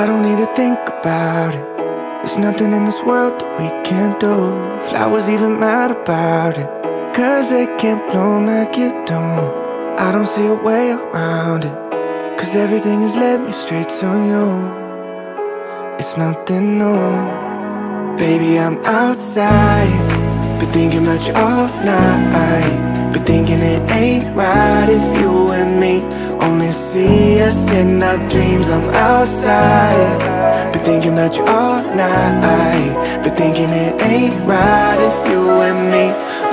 I don't need to think about it. There's nothing in this world that we can't do. Flowers even mad about it, 'cause they can't bloom like you don't. I don't see a way around it, 'cause everything has led me straight to you. It's nothing new. Baby, I'm outside, been thinking about you all night. Been thinking it ain't right if you and me only see us in our dreams. I'm outside, been thinking about you all night. Been thinking it ain't right if you and me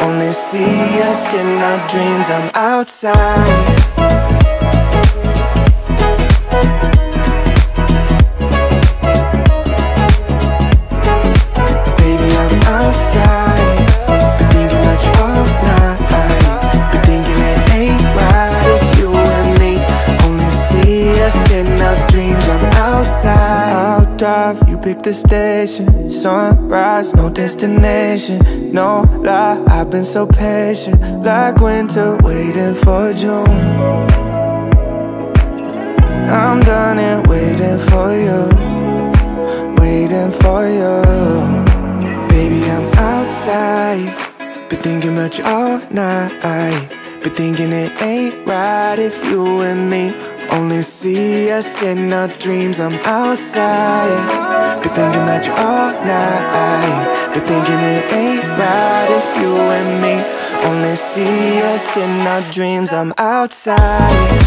only see us in our dreams. I'm outside. You picked the station, sunrise, no destination. No lie, I've been so patient, like winter waiting for June. I'm done and waiting for you, waiting for you. Baby, I'm outside, been thinking about you all night. Been thinking it ain't right if you and me only see us in our dreams. I'm outside, been thinking about you all night. Been thinking it ain't right if you and me only see us in our dreams. I'm outside.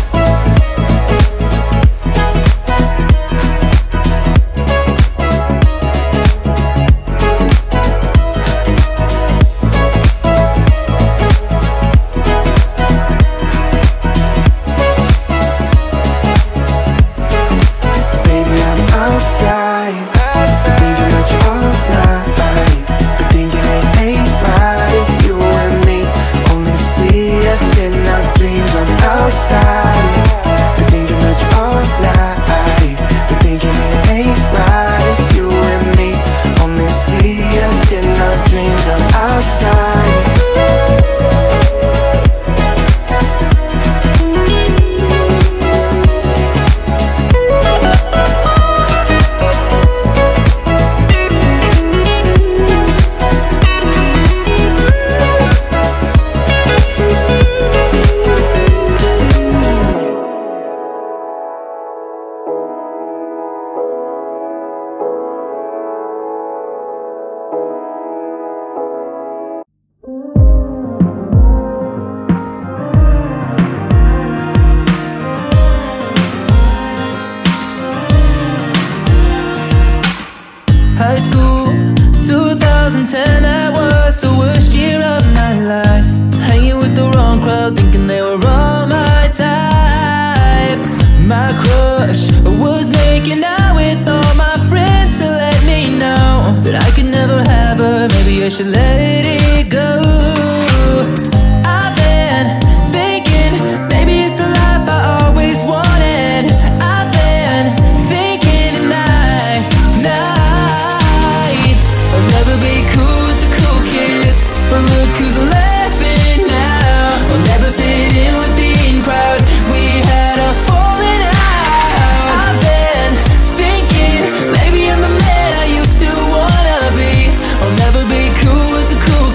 Cool with the cool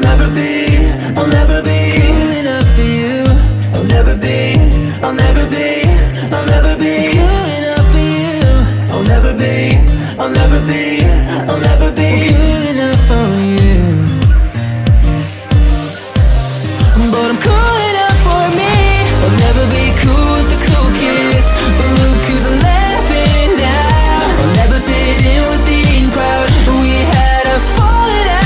I'll never be good enough for you. I'll never be good enough for you. I'll never be good enough for you. But I'm cool enough for me. I'll never be cool with the cool kids, but look who's laughing now. I'll never fit in with the in crowd. We had a falling out.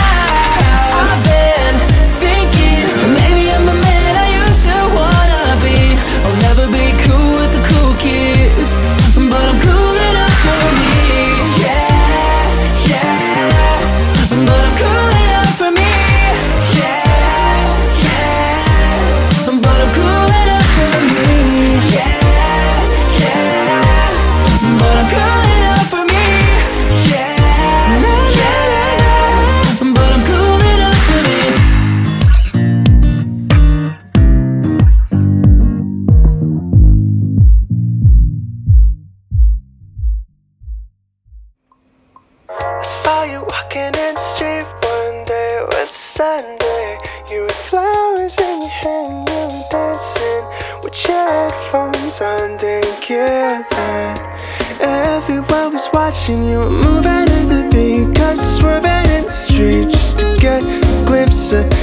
Moving to the beat, 'cause we're in the street just to get a glimpse of